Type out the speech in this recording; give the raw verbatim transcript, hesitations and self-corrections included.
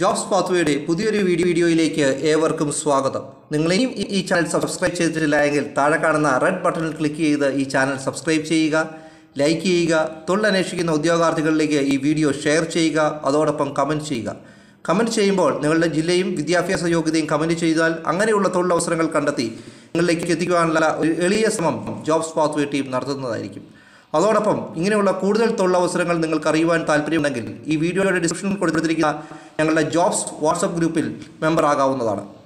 Jobs പാത്വേയുടെ പുതിയൊരു വീഡിയോയിലേക്ക് ഏവർക്കും സ്വാഗതം. നിങ്ങളിയും ഈ ചാനൽ സബ്സ്ക്രൈബ് ചെയ്തിട്ടില്ല എങ്കിൽ താഴെ കാണുന്ന റെഡ് ബട്ടണിൽ ക്ലിക്ക് ചെയ്ത് ഈ ചാനൽ സബ്സ്ക്രൈബ് ചെയ്യുക, ലൈക്ക് ചെയ്യുക, തൊഴിലന്വേഷിക്കുന്ന ഉദ്യോഗാർത്ഥികളിലേക്ക് ഈ വീഡിയോ ഷെയർ ചെയ്യുക, അതോടൊപ്പം കമൻറ്റ് ചെയ്യുക. കമൻറ്റ് ചെയ്യുമ്പോൾ നിങ്ങളുടെ ജില്ലയും വിദ്യാഭ്യാസ യോഗ്യതയും കമൻറ്റ് ചെയ്താൽ അങ്ങനെയുള്ള തൊഴിലവസരങ്ങൾ കണ്ടെത്തി നിങ്ങളിലേക്ക് എത്തിക്കുവാനുള്ള ഒരു എളിയ ശ്രമം ജോബ്സ് പാത്വേ ടീം നടത്തുന്നതായിരിക്കും. അതോടൊപ്പം ഇങ്ങനെയുള്ള കൂടുതൽ തൊഴിലവസരങ്ങൾ നിങ്ങൾക്ക് അറിയുവാൻ താല്പര്യമുണ്ടെങ്കിൽ ഈ വീഡിയോയുടെ ഡിസ്ക്രിപ്ഷനിൽ കൊടുത്തിരിക്കുന്ന ഞങ്ങളുടെ ജോബ്സ് വാട്സപ്പ് ഗ്രൂപ്പിൽ മെമ്പർ ആകാവുന്നതാണ്.